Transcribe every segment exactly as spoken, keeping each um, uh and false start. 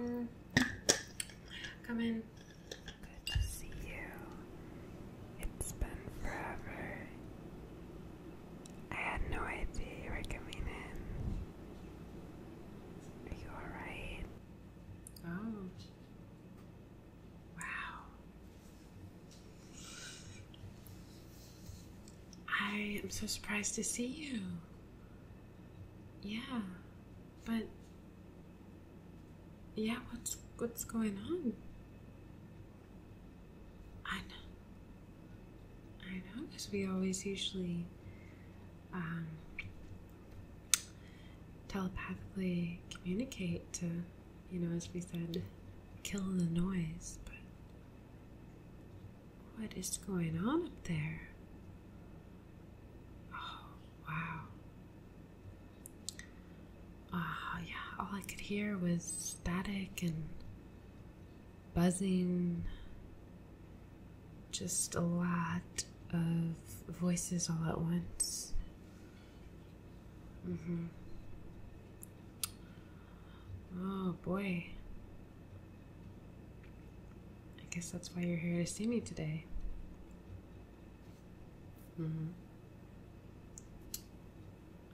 Mm. Come in. Good to see you. It's been forever. I had no idea you were coming in. Are you alright? Oh. Wow. I am so surprised to see you. Yeah, but... Yeah, what's what's going on? I know. I know, because we always usually um, telepathically communicate to, you know, as we said, kill the noise. But what is going on up there? Oh, wow. Oh, yeah. All I could hear was static and buzzing, just a lot of voices all at once. Mm-hmm. Oh boy. I guess that's why you're here to see me today. Mm-hmm.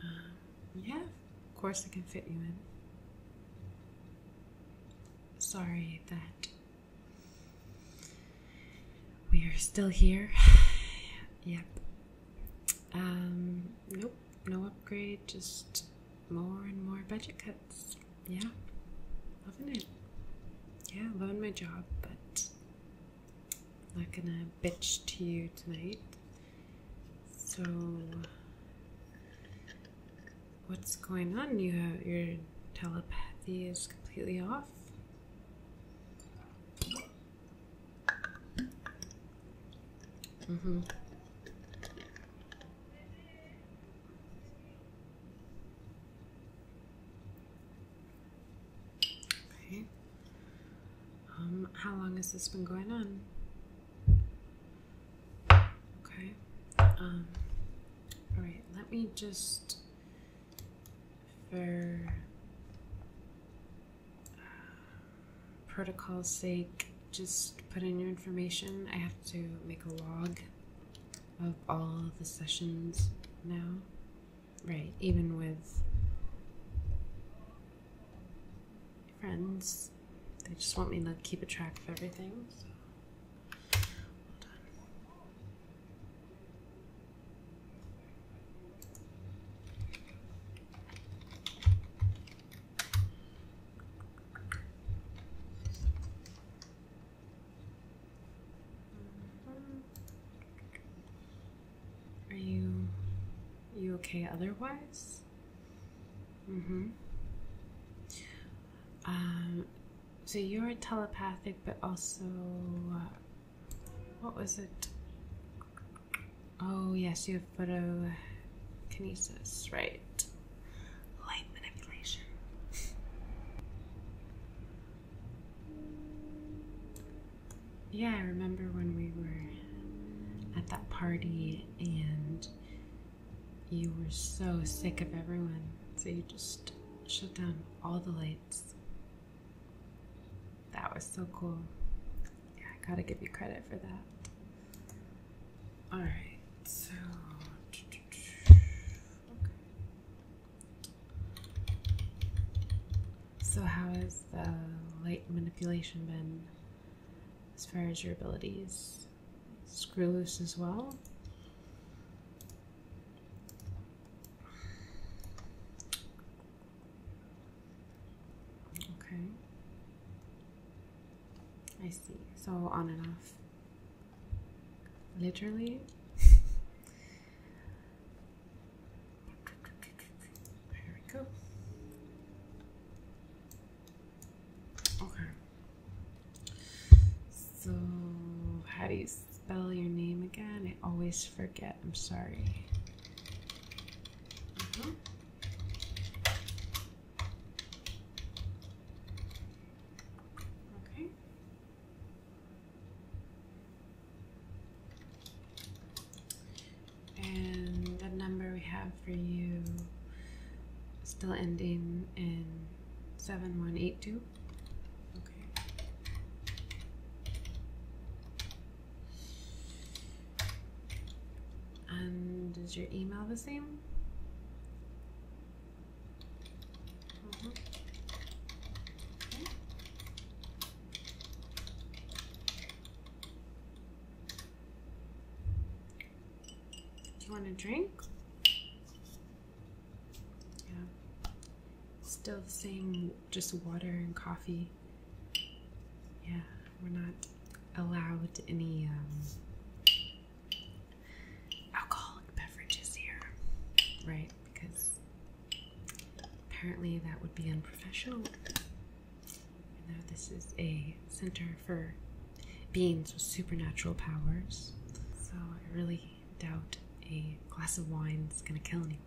Um, yeah, of course I can fit you in. Sorry that we are still here. Yep. Um, nope, no upgrade, just more and more budget cuts. Yeah, loving it. Yeah, loving my job, but I'm not gonna bitch to you tonight. So, what's going on? You have, your telepathy is completely off. Mm-hmm. Okay. Um, how long has this been going on? Okay. Um, all right, let me just, for uh, protocol's sake, just put in your information. I have to make a log of all of the sessions now. Right, even with friends. They just want me to keep a track of everything. So. Okay, otherwise. Mm-hmm. Um, so you're telepathic, but also, uh, what was it? Oh, yes, you have photokinesis, right? Light manipulation. Yeah, I remember when we were at that party and you were so sick of everyone, so you just shut down all the lights. That was so cool. Yeah, I gotta give you credit for that. All right, so... Okay. So how has the light manipulation been as far as your abilities? Screw loose as well? I see. So on and off. Literally. Here we go. Okay. So how do you spell your name again? I always forget. I'm sorry. Uh-huh. For you, still ending in seven one eight two. And is your email the same? Mm-hmm. Okay. Do you want a drink? Yeah. Still the same, just water and coffee. Yeah, we're not allowed any um, alcoholic beverages here, right? Because apparently that would be unprofessional. You know, this is a center for beings with supernatural powers, so I really doubt a glass of wine is going to kill anyone.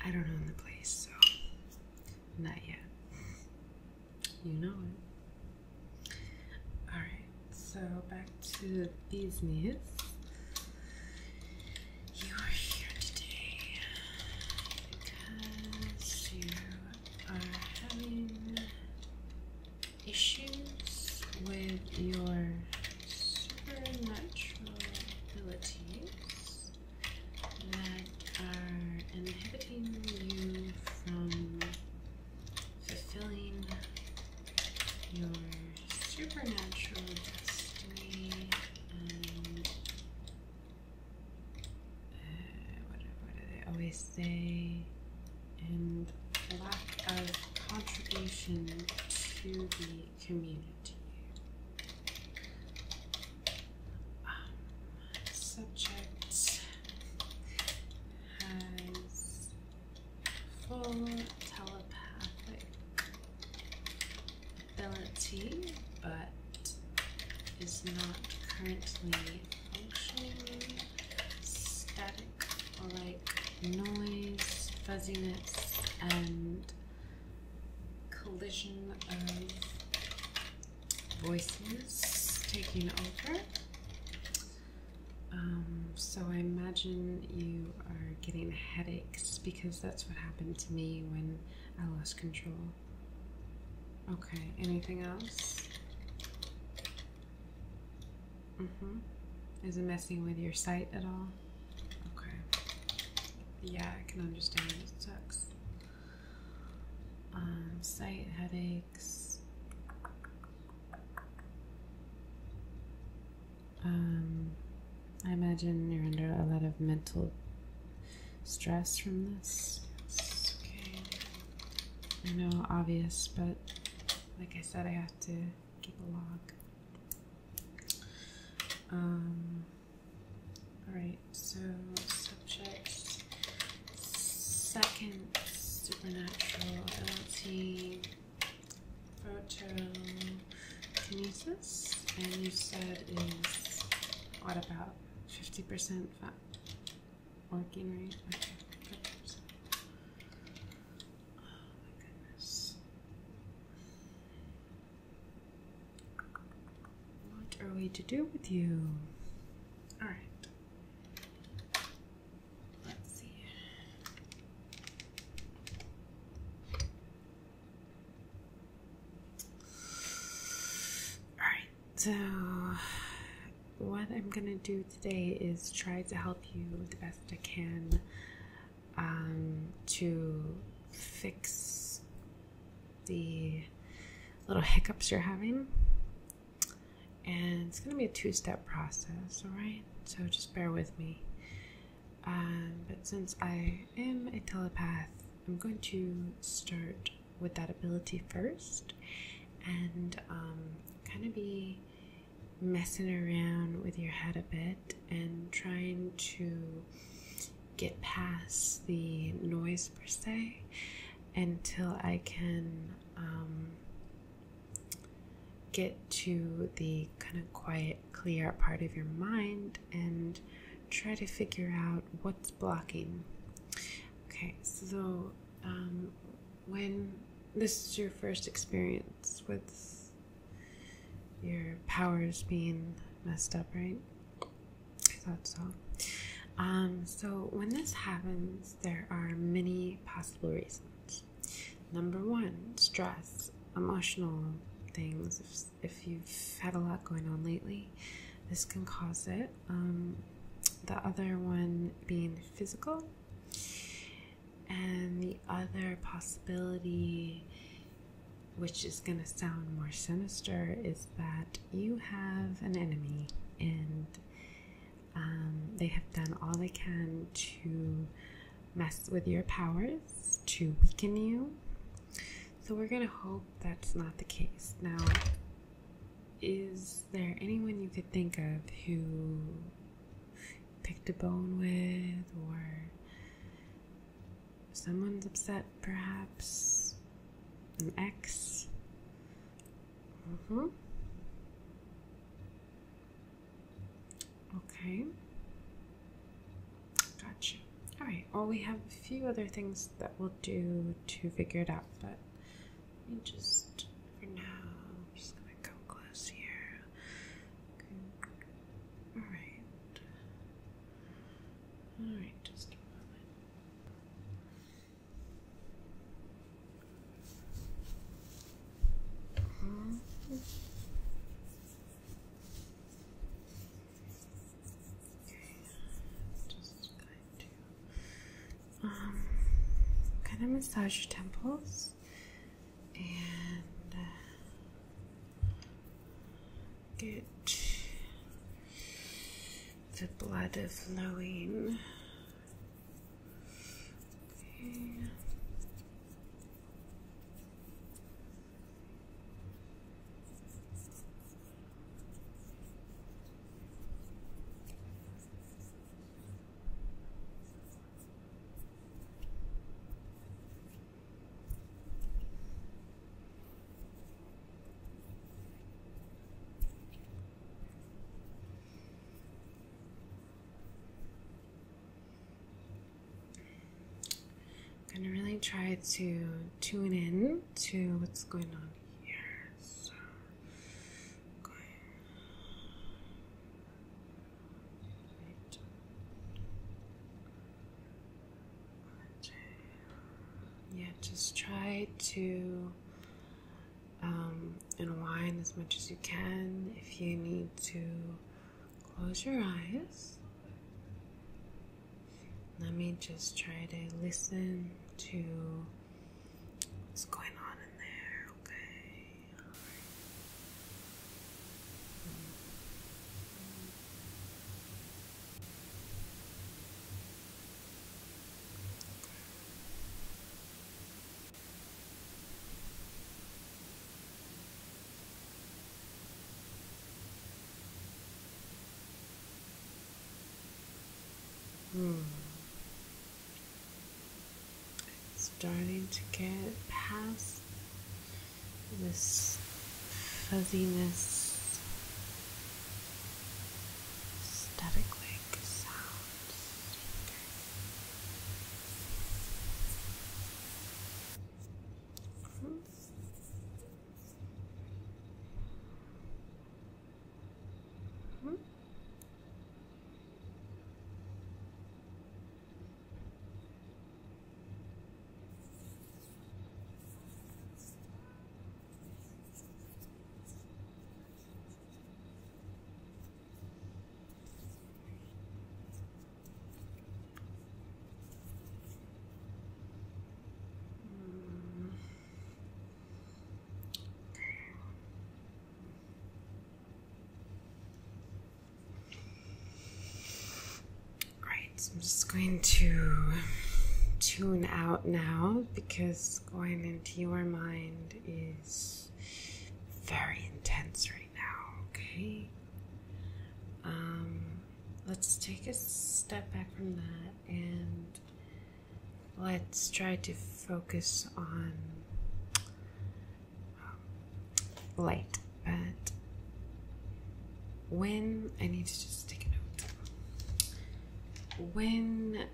I don't own the place, so not yet. You know it. Alright, so back to business. You are here today because you are having issues with your supernatural abilities that are inhibiting you from fulfilling your supernatural destiny and uh, what, what do they always say? And lack of contribution to the community. Um, subject telepathic ability, but is not currently functioning. Static like noise, fuzziness, and collision of voices taking over. Um, so I imagine you are getting headaches because that's what happened to me when I lost control. Okay, anything else? Mm-hmm. Is it messing with your sight at all? Okay. Yeah, I can understand. It sucks. Um, sight, headaches. Um... I imagine you're under a lot of mental stress from this. It's okay. I know, obvious, but like I said, I have to keep a log. Um, Alright, so subject's second supernatural ability, photokinesis, and you said is what about? fifty percent working rate. Okay, fifty percent. Oh my goodness. What are we to do with you? All right. Let's see. All right. So what I'm gonna do today is try to help you the best I can um, to fix the little hiccups you're having, and it's gonna be a two-step process, alright? So just bear with me. Um, but since I am a telepath, I'm going to start with that ability first and um, kind of be messing around with your head a bit and trying to get past the noise per se until I can um, get to the kind of quiet, clear part of your mind and try to figure out what's blocking. Okay, so um, when this is your first experience with your powers being messed up, right? I thought so. Um, so when this happens, there are many possible reasons. number one, stress, emotional things. If, if you've had a lot going on lately, this can cause it. Um, the other one being physical, and the other possibility, which is going to sound more sinister, is that you have an enemy, and um, they have done all they can to mess with your powers, to weaken you. So we're going to hope that's not the case. Now, is there anyone you could think of who picked a bone with, or someone's upset perhaps? An ex? Mm-hmm. Okay. Gotcha. Alright, well, we have a few other things that we'll do to figure it out, but let me just, for now, I'm just gonna come close here. Okay. Alright. Alright, just a moment. Um, kind of massage your temples, and uh, get the blood flowing. Okay. And really try to tune in to what's going on here. So, okay. Right. Right. Yeah, just try to um, unwind as much as you can. If you need to, close your eyes. Let me just try to listen to what's going on in there, okay? All right. Hmm. Starting to get past this fuzziness, static-like sound. Okay. Mm-hmm. So I'm just going to tune out now, because going into your mind is very intense right now, okay? Um, let's take a step back from that, and let's try to focus on light. But when, I need to just take a when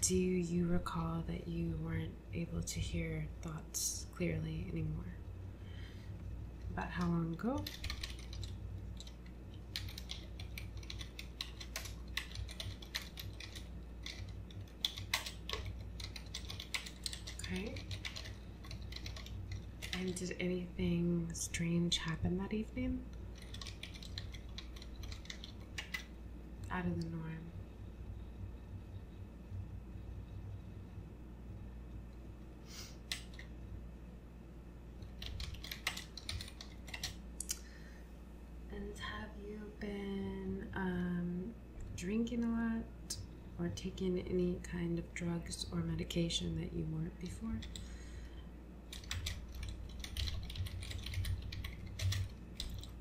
do you recall that you weren't able to hear thoughts clearly anymore? About how long ago? Okay. And did anything strange happen that evening? Out of the norm. And have you been um, drinking a lot or taking any kind of drugs or medication that you weren't before?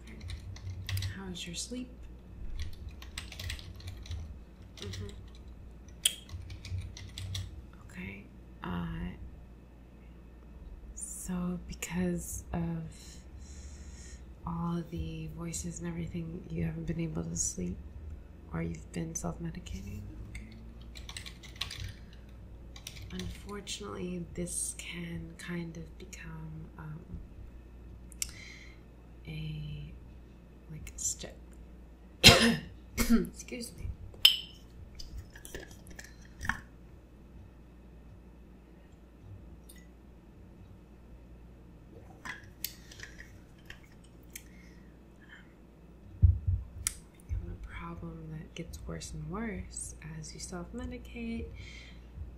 Okay. How is your sleep? Mm-hmm. Okay, uh, so because of all the voices and everything, you haven't been able to sleep, or you've been self-medicating? Okay. Unfortunately, this can kind of become um, a, like, step. Excuse me. Gets worse and worse as you self-medicate,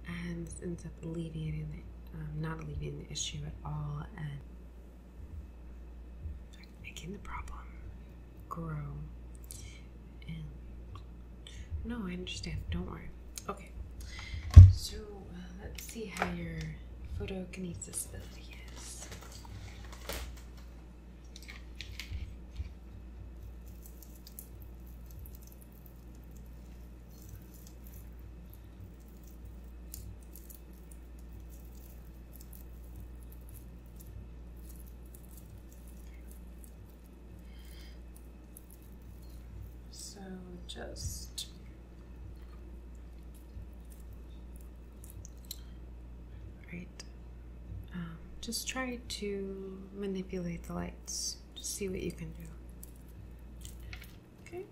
and this ends up alleviating the, um, not alleviating the issue at all, and making the problem grow. And no, I understand. Don't worry. Okay, so uh, let's see how your photokinesis ability is. Just right. Um, just try to manipulate the lights. Just see what you can do. Okay.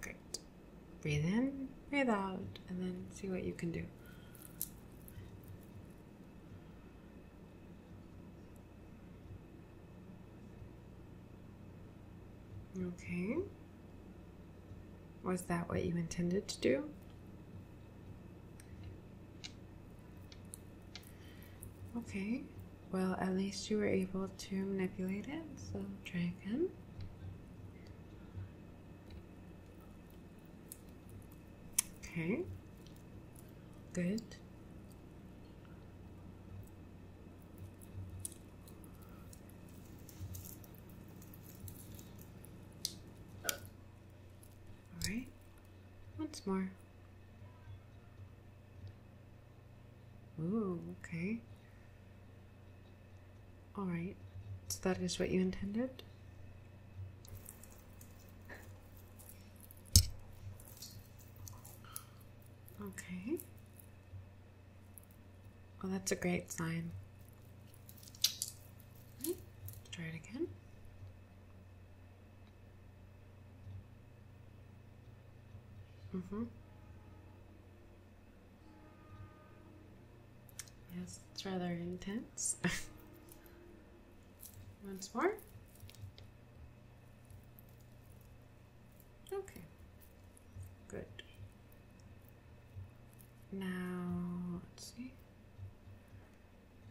Great. Breathe in, breathe out, and then see what you can do. Okay. Was that what you intended to do? Okay, well, at least you were able to manipulate it, so try again. Okay, good. More. Ooh, okay. All right. So that is what you intended? Okay. Well, that's a great sign. All right. Try it again. Mm-hmm. Yes, it's rather intense. Once more. Okay. Good. Now, let's see.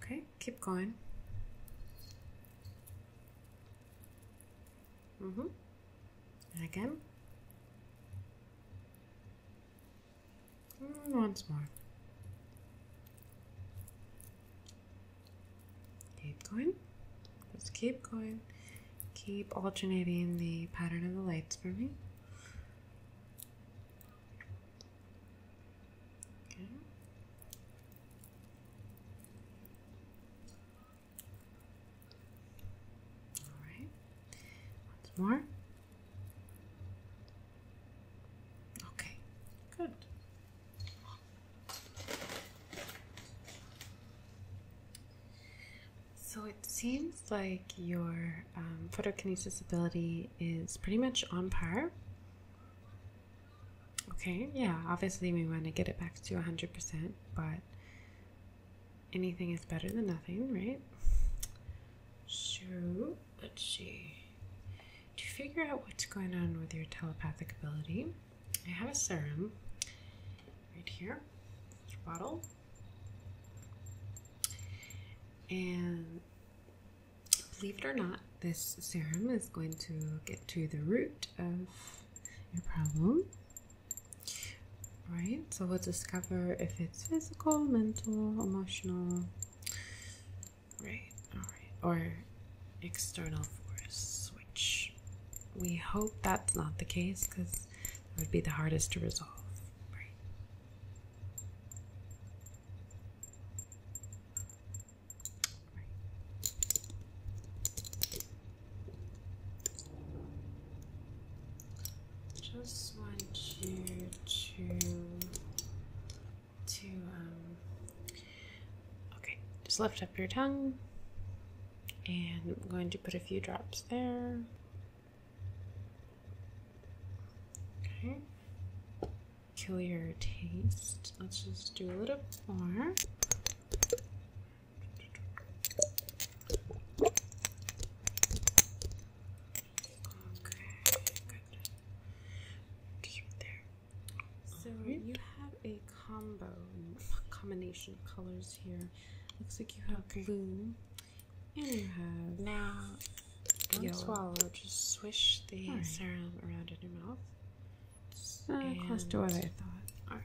Okay, keep going. Mm-hmm. And again. Once more. Keep going. Just keep going. Keep alternating the pattern of the lights for me. Okay. All right. Once more. Seems like your um, photokinesis ability is pretty much on par. Okay, yeah, obviously we want to get it back to one hundred percent, but anything is better than nothing, right? figure out what's going on with your telepathic ability, I have a serum right here, this bottle, and believe it or not, this serum is going to get to the root of your problem. Right, so we'll discover if it's physical, mental, emotional, right, all right, or external force, which we hope that's not the case, because that would be the hardest to resolve, right? Right. Just want you to to um okay, just lift up your tongue. And I'm going to put a few drops there. Okay. Kill your taste. Let's just do a little more. Okay, good. Keep it there. So right. You have a combo, combination of colors here. Looks like you have okay. blue. And you have now, don't yellow. swallow, just swish the right. serum around in your mouth. Just uh, close to what I thought. Alright.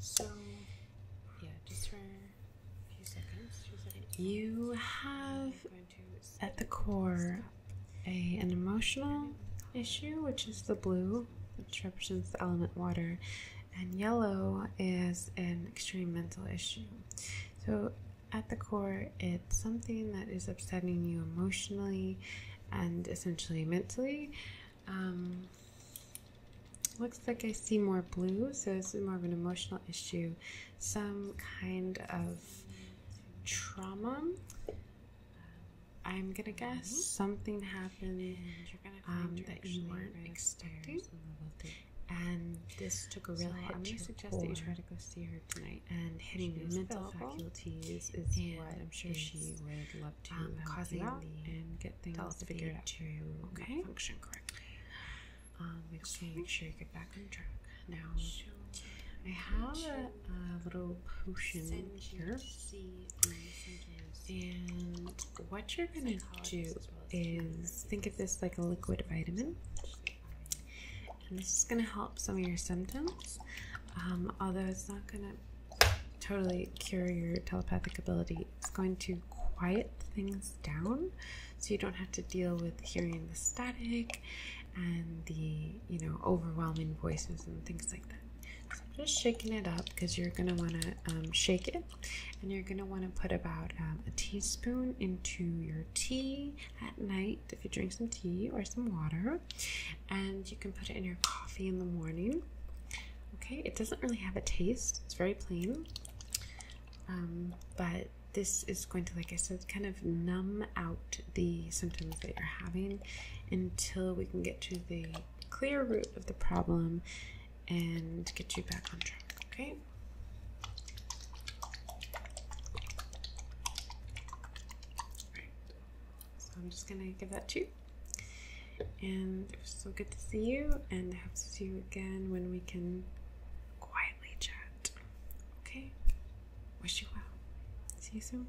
So, yeah, just for a few seconds. Few seconds. You have, at the core, a, an emotional issue, which is the blue, which represents the element water, and yellow is an extreme mental issue. So, at the core, it's something that is upsetting you emotionally and essentially mentally. Um, looks like I see more blue, so it's more of an emotional issue. Some kind of trauma, I'm gonna guess. Something happened um, that you weren't expecting. And this took a real so hit. I'm going to suggest that you try to go see her tonight. And hitting your mental faculties is and what I'm sure she would love to um, help you out and get things figured out to okay. function correctly. Um, we just want to make sure you get back on track. Now, I have a, a little potion here. And what you're going to do is think of this like a liquid vitamin. And this is going to help some of your symptoms, um, although it's not going to totally cure your telepathic ability. It's going to quiet things down, so you don't have to deal with hearing the static and the, you know, overwhelming voices and things like that. So I'm just shaking it up because you're going to want to um, shake it, and you're going to want to put about um, a teaspoon into your tea at night if you drink some tea or some water. And you can put it in your coffee in the morning. Okay, it doesn't really have a taste, it's very plain. Um, but this is going to, like I said, kind of numb out the symptoms that you're having until we can get to the clear root of the problem and get you back on track, okay? Right. So I'm just gonna give that to you. And it was so good to see you, and I hope to see you again when we can quietly chat. Okay? Wish you well. See you soon.